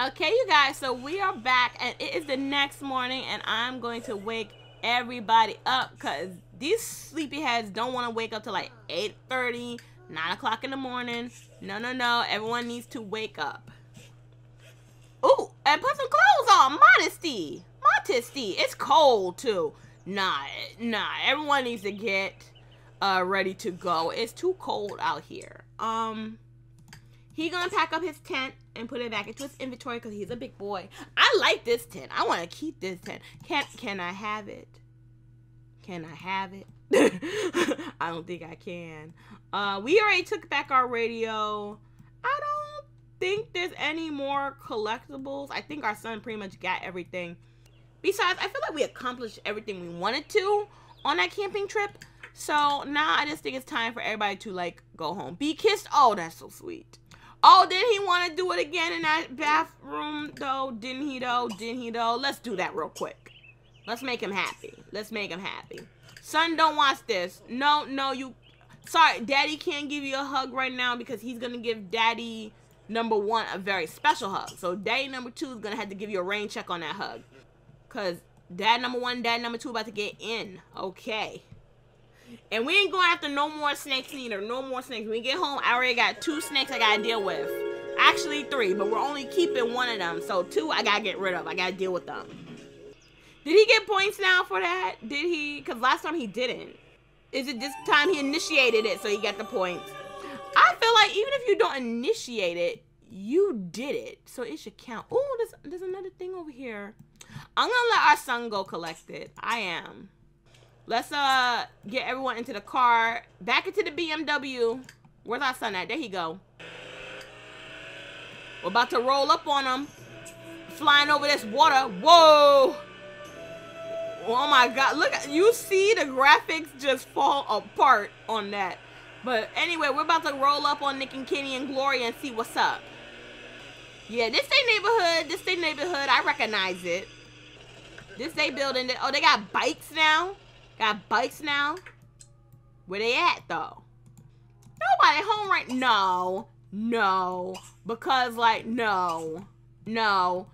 Okay, you guys, so we are back, and it is the next morning, and I'm going to wake everybody up because these sleepyheads don't want to wake up till like 8:30, 9 o'clock in the morning. No, no, no. Everyone needs to wake up. Ooh, and put some clothes on. Modesty. Modesty. It's cold, too. Nah. Everyone needs to get ready to go. It's too cold out here. He gonna pack up his tent and put it back into his inventory because he's a big boy. I like this tent. I want to keep this tent. Can I have it? Can I have it? I don't think I can. We already took back our radio. I don't think there's any more collectibles. I think our son pretty much got everything. Besides, I feel like we accomplished everything we wanted to on that camping trip. So now I just think it's time for everybody to like go home. Be kissed. Oh, that's so sweet. Oh, didn't he want to do it again in that bathroom, though? Didn't he, though? Didn't he, though? Let's do that real quick. Let's make him happy. Let's make him happy. Son, don't watch this. No, no, you... Sorry, Daddy can't give you a hug right now because he's going to give Daddy number one a very special hug. So, Daddy number two is going to have to give you a rain check on that hug. Because Dad number one, Dad number two about to get in. Okay. And we ain't going after no more snakes either. No more snakes. When we get home, I already got 2 snakes I gotta deal with. Actually 3, but we're only keeping 1 of them. So 2 I gotta get rid of. I gotta deal with them. Did he get points now for that? Did he? Because last time he didn't. Is it this time he initiated it so he got the points? I feel like even if you don't initiate it, you did it. So it should count. Oh, there's another thing over here. I'm gonna let our son go collect it. I am. Let's get everyone into the car. Back into the BMW. Where's our son at? There he go. We're about to roll up on him. Flying over this water. Whoa. Oh my God. Look, you see the graphics just fall apart on that. But anyway, we're about to roll up on Nick and Kenny and Gloria and see what's up. Yeah, this they neighborhood. This they neighborhood. I recognize it. This they building. That, oh, they got bikes now. Got bikes now? Where they at, though? Nobody home right... No. No. Because, like, no. No.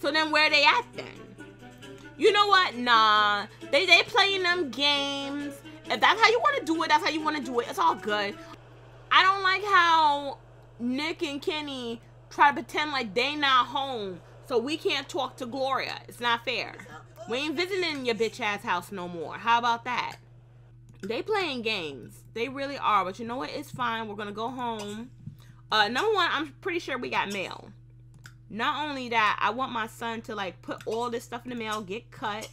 So then where they at, then? You know what? Nah. They playing them games. If that's how you want to do it, that's how you want to do it. It's all good. I don't like how Nick and Kenny try to pretend like they not home so we can't talk to Gloria. It's not fair. We ain't visiting your bitch-ass house no more. How about that? They playing games. They really are. But you know what? It's fine. We're going to go home. Number one, I'm pretty sure we got mail. Not only that, I want my son to, like, put all this stuff in the mail, get cut.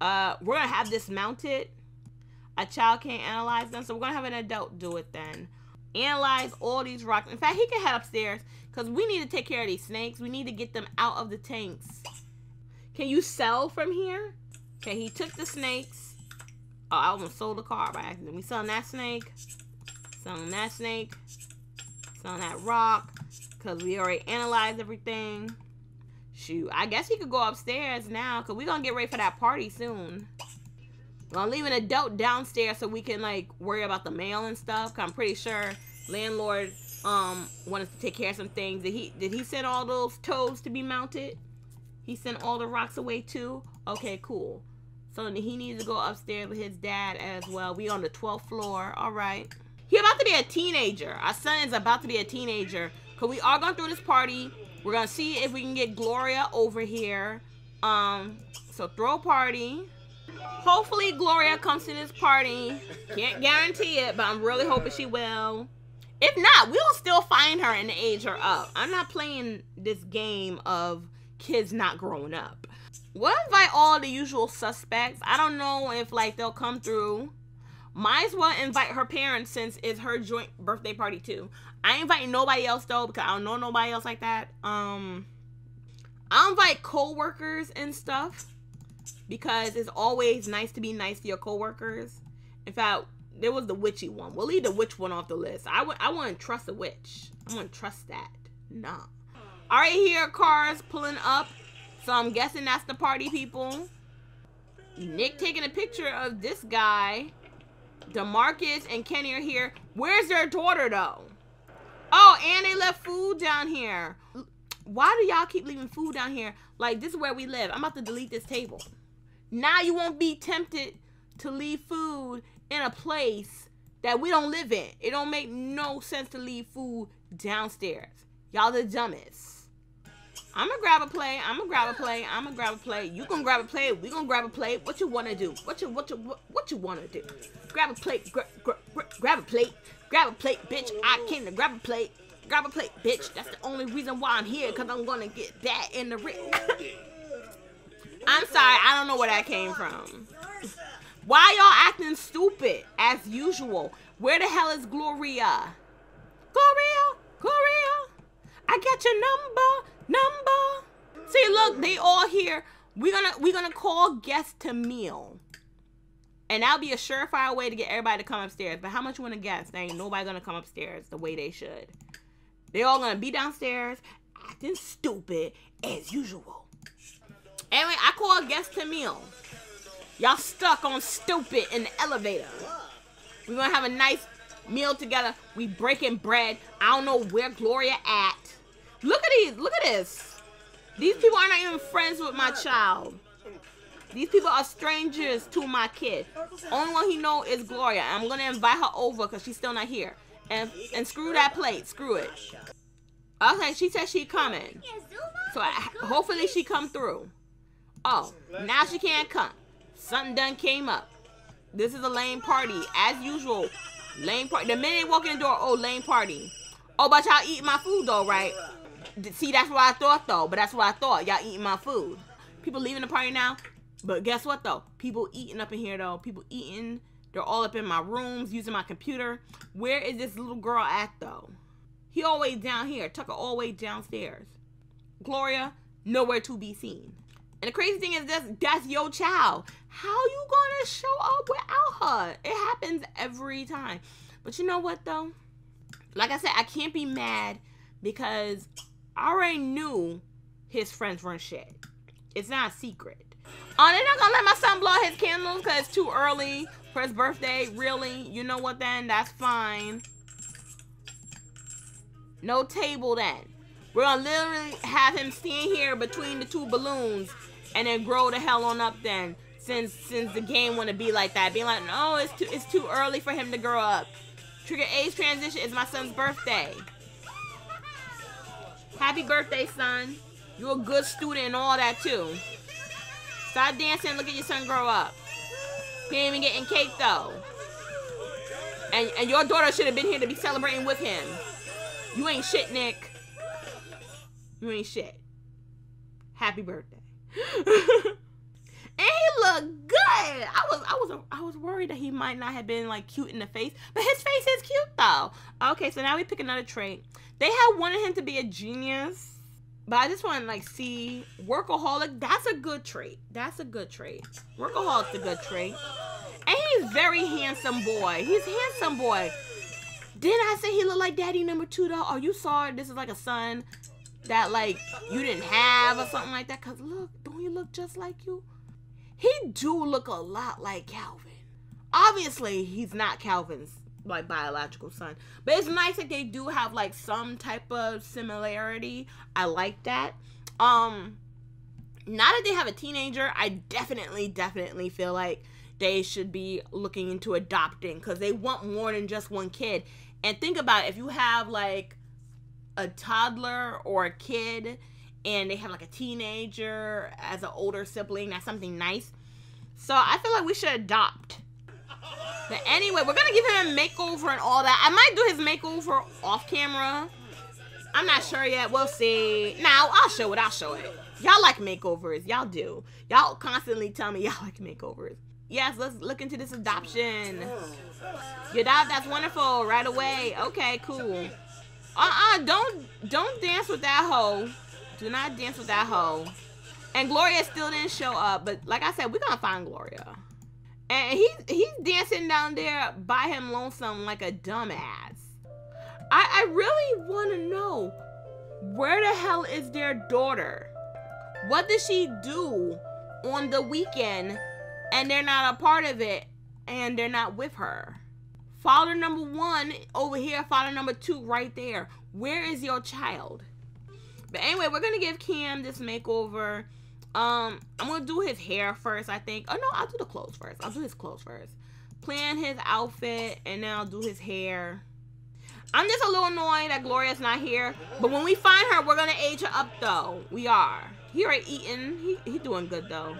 We're going to have this mounted. A child can't analyze them, so we're going to have an adult do it then. Analyze all these rocks. In fact, he can head upstairs because we need to take care of these snakes. We need to get them out of the tanks. Can you sell from here? Okay, he took the snakes. Oh, I almost sold the car by accident. We selling that snake. Selling that snake. Selling that rock. Because we already analyzed everything. Shoot, I guess he could go upstairs now. Because we're going to get ready for that party soon. We're going to leave an adult downstairs so we can, like, worry about the mail and stuff. Because I'm pretty sure landlord wanted to take care of some things. Did he send all those toads to be mounted? He sent all the rocks away too? Okay, cool. So he needs to go upstairs with his dad as well. We on the 12th floor. All right. He about to be a teenager. Our son is about to be a teenager. Because we are going through this party. We're going to see if we can get Gloria over here. So throw a party. Hopefully Gloria comes to this party. Can't guarantee it, but I'm really hoping she will. If not, we'll still find her and age her up. I'm not playing this game of... kids not growing up. We'll invite all the usual suspects. I don't know if like they'll come through. Might as well invite her parents since it's her joint birthday party too. I ain't inviting nobody else though because I don't know nobody else like that. I'll invite co-workers and stuff because it's always nice to be nice to your co-workers. In fact, there was the witchy one. We'll leave the witch one off the list. I wouldn't trust a witch. I wouldn't trust that. Nah. All right, here are cars pulling up. So I'm guessing that's the party people. Nick taking a picture of this guy. DeMarcus and Kenny are here. Where's their daughter, though? Oh, and they left food down here. Why do y'all keep leaving food down here? Like, this is where we live. I'm about to delete this table. Now you won't be tempted to leave food in a place that we don't live in. It don't make no sense to leave food downstairs. Y'all the dumbest. I'ma grab a plate. I'ma grab a plate. I'ma grab a plate. You gonna grab a plate. We gonna grab a plate. What you wanna do? What you wanna do? Grab a plate. Grab a plate. Grab a plate, bitch. I came to grab a plate. Grab a plate, bitch. That's the only reason why I'm here, cause I'm gonna get that in the rib. I'm sorry. I don't know where that came from. Why y'all acting stupid as usual? Where the hell is Gloria? Gloria, Gloria. I got your number. See, look, they all here. We're gonna call guests to meal, and that'll be a surefire way to get everybody to come upstairs. But how much you wanna guess? There ain't nobody gonna come upstairs the way they should. They all gonna be downstairs acting stupid as usual. Anyway, I call guests to meal. Y'all stuck on stupid in the elevator. We're gonna have a nice meal together. We breaking bread. I don't know where Gloria at. Look at these. Look at this. These people are not even friends with my child. These people are strangers to my kid. Only one he know is Gloria. I'm going to invite her over because she's still not here. And screw that plate. Screw it. Okay, she said she coming. So hopefully she come through. Oh, now she can't come. Something done came up. This is a lame party. As usual. Lame party. The minute they walk in the door, oh, lame party. Oh, but y'all eating my food though, right? See, that's what I thought though. But that's what I thought. Y'all eating my food. People leaving the party now. But guess what though? People eating up in here though. People eating. They're all up in my rooms using my computer. Where is this little girl at though? He always down here. Tucker always downstairs. Gloria, nowhere to be seen. And the crazy thing is this, that's your child. How you gonna show up without her? It happens every time. But you know what though? Like I said, I can't be mad because I already knew his friends weren't shit. It's not a secret. They're not gonna let my son blow his candles because it's too early for his birthday. Really? You know what then? That's fine. No table then. We're gonna literally have him stand here between the two balloons and then grow the hell on up then. Since the game wanna be like that. Being like, no, it's too early for him to grow up. Trigger age transition is my son's birthday. Happy birthday, son. You're a good student and all that too. Stop dancing and look at your son grow up. He ain't even getting cake though. And your daughter should have been here to be celebrating with him. You ain't shit, Nick. You ain't shit. Happy birthday. And he looked good. I was worried that he might not have been like cute in the face, but his face is cute though. Okay, so now we pick another trait. They had wanted him to be a genius, but I just want to like see workaholic. That's a good trait. That's a good trait. Workaholic's a good trait. And he's very handsome boy. He's handsome boy. Didn't I say he looked like daddy number two though? Oh, you saw it. This is like a son that like you didn't have or something like that. Cause look, don't he look just like you? He do look a lot like Calvin. Obviously, he's not Calvin's, like, biological son. But it's nice that they do have, like, some type of similarity. I like that. Now that they have a teenager, I definitely feel like they should be looking into adopting. Because they want more than just one kid. And think about it. If you have, like, a toddler or a kid and they have like a teenager as an older sibling, that's something nice. So I feel like we should adopt. But anyway, we're gonna give him a makeover and all that. I might do his makeover off camera. I'm not sure yet, we'll see. Now I'll show it. Y'all like makeovers, y'all do. Y'all constantly tell me y'all like makeovers. Yes, let's look into this adoption. Your dad, that's wonderful, right away. Okay, cool. Don't dance with that hoe. Do not dance with that hoe. And Gloria still didn't show up. But like I said, we're going to find Gloria. And he's dancing down there by him lonesome like a dumbass. I really want to know, where the hell is their daughter? What does she do on the weekend and they're not a part of it and they're not with her? Father number one over here, father number two right there. Where is your child? But anyway, we're gonna give Cam this makeover. I'm gonna do his hair first, I think. Oh no, I'll do the clothes first. I'll do his clothes first. Plan his outfit, and then I'll do his hair. I'm just a little annoyed that Gloria's not here, but when we find her, we're gonna age her up though. We are. He already eating. He doing good though.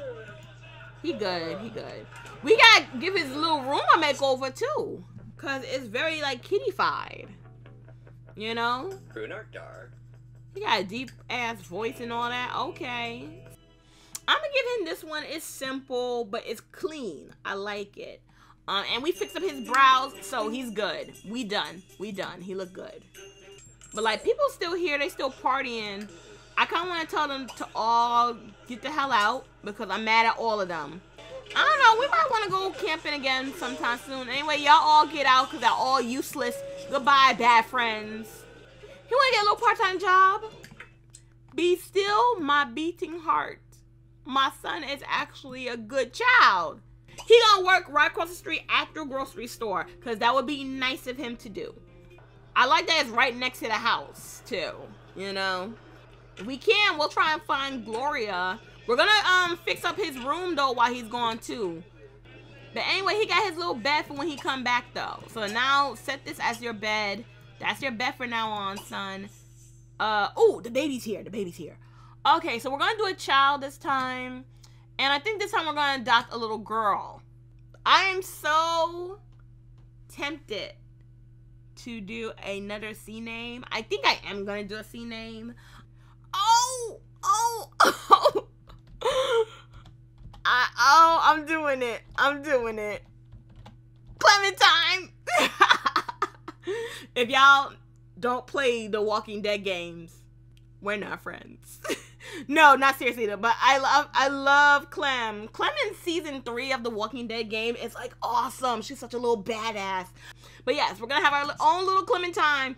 He good. He good. We gotta give his little room a makeover too, cause it's very like kitty-fied. You know. He got a deep ass voice and all that. Okay. I'm gonna give him this one. It's simple, but it's clean. I like it. And we fixed up his brows, so he's good. We done. We done. He look good. But, like, people still here. They still partying. I kind of want to tell them to all get the hell out because I'm mad at all of them. I don't know. We might want to go camping again sometime soon. Anyway, y'all all get out because they're all useless. Goodbye, bad friends. He want to get a little part-time job. Be still, my beating heart. My son is actually a good child. He gonna work right across the street at the grocery store because that would be nice of him to do. I like that it's right next to the house too, you know. If we can, we'll try and find Gloria. We're gonna fix up his room though while he's gone too. But anyway, he got his little bed for when he come back though. So now set this as your bed. That's your bed for now on, son. Oh, the baby's here, the baby's here. Okay, so we're gonna do a child this time. And I think this time we're going to adopt a little girl. I am so tempted to do another C name. I think I am going to do a C name. I'm doing it. I'm doing it. Clementine. If y'all don't play the Walking Dead games, we're not friends. No, not seriously though, but I love Clem. Clem in season 3 of the Walking Dead game is like awesome. She's such a little badass. But yes, we're gonna have our own little Clementine.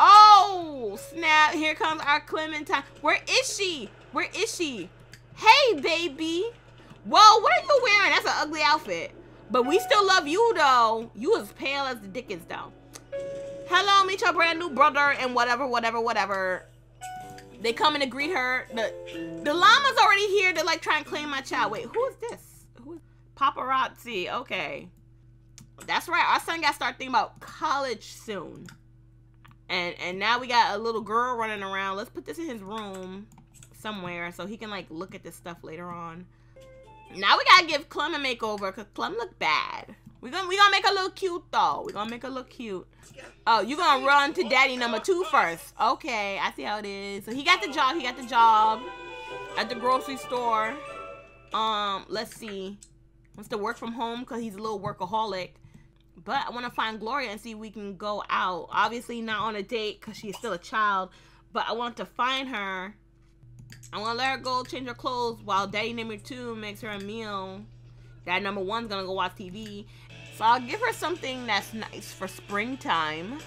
Oh snap, here comes our Clementine. Where is she? Where is she? Hey baby. Whoa, what are you wearing? That's an ugly outfit. But we still love you though. You as pale as the dickens though. Hello, meet your brand new brother and whatever, whatever, whatever. They come in to greet her. The llama's already here to like try and claim my child. Wait, who is this? Who is paparazzi? Okay. That's right. Our son got to start thinking about college soon. And now we got a little girl running around. Let's put this in his room somewhere so he can like look at this stuff later on. Now we got to give Clem a makeover because Clem look bad. We're gonna make her look cute though. We're gonna make her look cute. Oh, you're gonna run to daddy number 2 first. Okay, I see how it is. So he got the job at the grocery store. Let's see. Wants to work from home because he's a little workaholic. But I want to find Gloria and see if we can go out. Obviously not on a date because she's still a child. But I want to find her. I want to let her go change her clothes while daddy number 2 makes her a meal. That number 1's gonna go watch TV. So I'll give her something that's nice for springtime.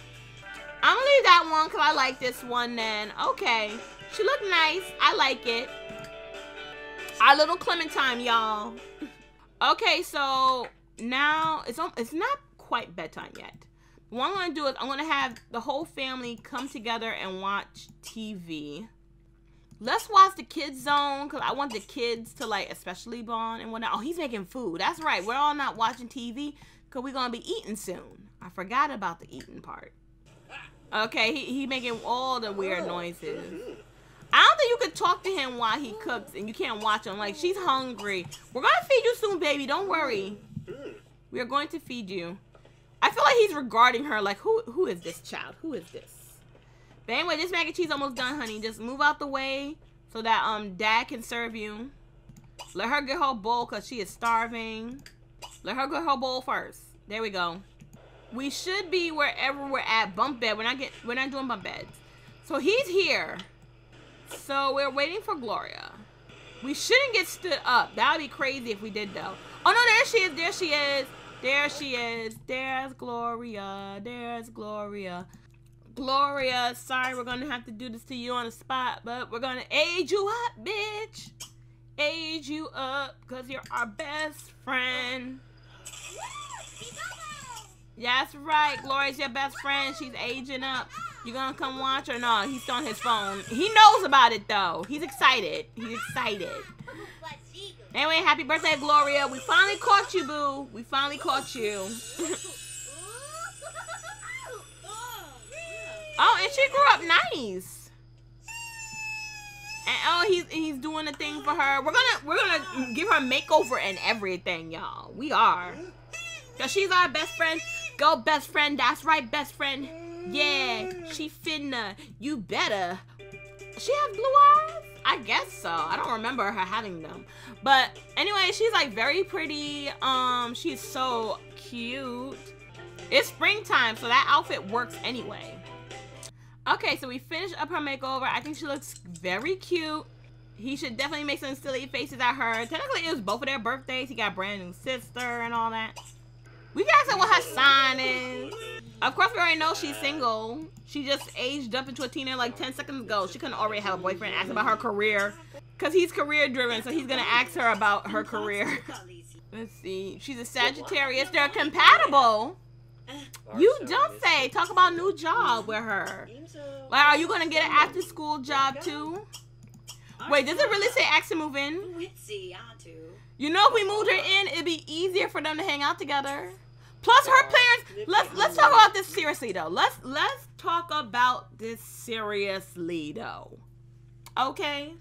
I'm gonna leave that one because I like this one then. Okay. She looked nice. I like it. Our little Clementine, y'all. Okay, so now it's not quite bedtime yet. What I'm gonna do is I'm gonna have the whole family come together and watch TV. Let's watch the kids zone because I want the kids to like especially bond and whatnot. Oh, he's making food. That's right. We're all not watching TV because we're gonna be eating soon. I forgot about the eating part. Okay, he making all the weird noises. I don't think you could talk to him while he cooks and you can't watch him. Like she's hungry. We're gonna feed you soon, baby. Don't worry. We are going to feed you. I feel like he's regarding her like who is this child? Who is this? But anyway, this mac and cheese almost done, honey. Just move out the way so that dad can serve you. Let her get her bowl because she is starving. Let her get her bowl first. There we go. We should be wherever we're at. Bump bed. We're not doing bump beds. So he's here. So we're waiting for Gloria. We shouldn't get stood up. That would be crazy if we did though. Oh no, there she is. There she is. There she is. There's Gloria. There's Gloria. Gloria, sorry we're gonna have to do this to you on the spot, but we're gonna age you up, bitch. Age you up, cause you're our best friend. That's right, Gloria's your best friend. She's aging up. You gonna come watch or no? He's on his phone. He knows about it though. He's excited. He's excited. Anyway, happy birthday, Gloria. We finally caught you, boo. We finally caught you. Oh, and she grew up nice. And oh, he's doing a thing for her. We're gonna give her a makeover and everything, y'all. We are. 'Cause she's our best friend. Go, best friend. That's right, best friend. Yeah, she finna. You better. She have blue eyes? I guess so. I don't remember her having them. But anyway, she's like very pretty. She's so cute. It's springtime, so that outfit works anyway. Okay, so we finished up her makeover. I think she looks very cute. He should definitely make some silly faces at her. Technically, it was both of their birthdays. He got a brand new sister and all that. We gotta say what her sign is. Of course, we already know she's single. She just aged up into a teenager like 10 seconds ago. She couldn't already have a boyfriend. Ask about her career. Because he's career-driven, so he's going to ask her about her career. Let's see. She's a Sagittarius. They're compatible. You don't say. Talk about new job with her. Like, are you going to get an after-school job, too? Wait, does it really say ask to move in? You know, if we moved her in, it'd be easier for them to hang out together. Plus, her parents. Let's talk about this seriously though. Let's talk about this seriously though. Okay.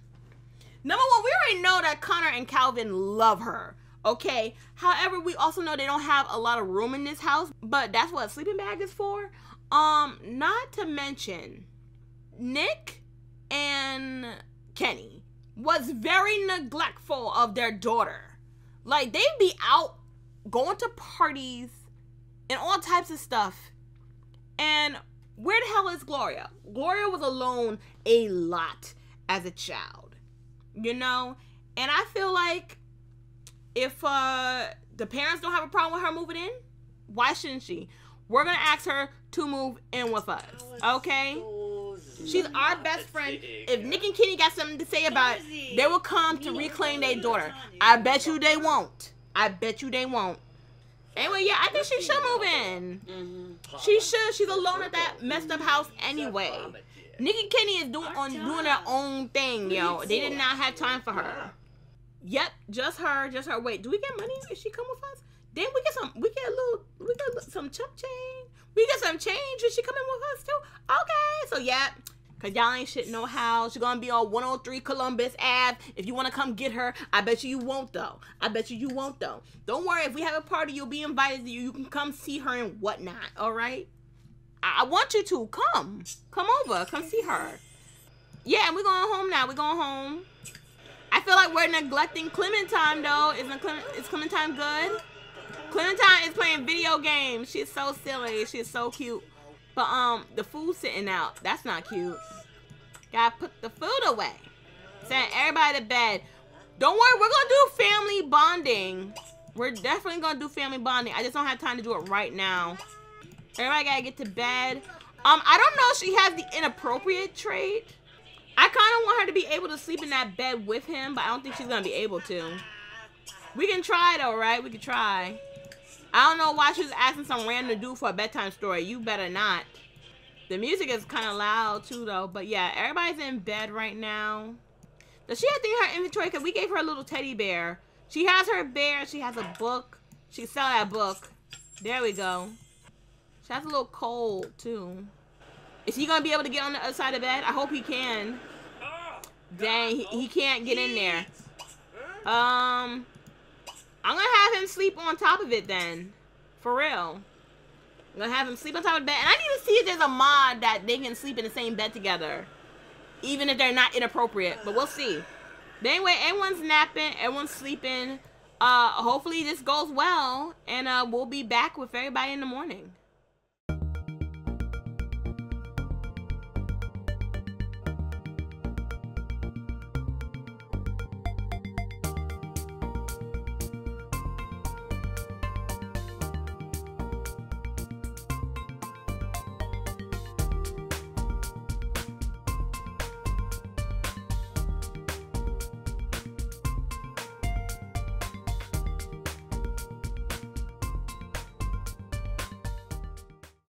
Number one, we already know that Connor and Calvin love her. Okay. However, we also know they don't have a lot of room in this house, but that's what a sleeping bag is for. Not to mention, Nick and Kenny was very neglectful of their daughter. Like they'd be out going to parties and all types of stuff. And where the hell is Gloria? Gloria was alone a lot as a child, you know? And I feel like if the parents don't have a problem with her moving in, why shouldn't she? We're gonna ask her to move in with us, okay? She's our best friend. If Nick and Kenny got something to say about it, they will come to reclaim their daughter. I bet you they won't. I bet you they won't. Anyway, yeah, I think she should move in. She should. She's alone at that messed up house anyway. Nick and Kenny is doing their own thing, yo. They did not have time for her. Yep, just her, just her. Wait, do we get money if she come with us? Then we get some. We get some chump change. We get some change if she coming with us too. Okay, so yeah, 'cause y'all ain't shit no how. She gonna be on 103 Columbus Ave. If you wanna come get her, I bet you won't though. I bet you won't though. Don't worry, if we have a party, you'll be invited. You can come see her and whatnot. All right. I want you to come. Come over. Come see her. Yeah, and we're going home now. We're going home. I feel like we're neglecting Clementine though. Is Clementine good? Clementine is playing video games. She's so silly. She's so cute. But, the food's sitting out. That's not cute. Gotta put the food away. Send everybody to bed. Don't worry. We're gonna do family bonding. We're definitely gonna do family bonding. I just don't have time to do it right now. Everybody gotta get to bed. I don't know if she has the inappropriate trait. I kind of want her to be able to sleep in that bed with him, but I don't think she's gonna be able to. We can try though, right? We can try. I don't know why she was asking some random dude for a bedtime story. You better not. The music is kind of loud too though. But yeah, everybody's in bed right now. Does she have things in her inventory? Because we gave her a little teddy bear. She has her bear. She has a book. She can sell that book. There we go. She has a little cold too. Is he going to be able to get on the other side of bed? I hope he can. Dang, he can't get in there. I'm gonna have him sleep on top of it then. For real. I'm gonna have him sleep on top of the bed. And I need to see if there's a mod that they can sleep in the same bed together. Even if they're not inappropriate. But we'll see. But anyway, everyone's napping. Everyone's sleeping. Hopefully this goes well. And we'll be back with everybody in the morning.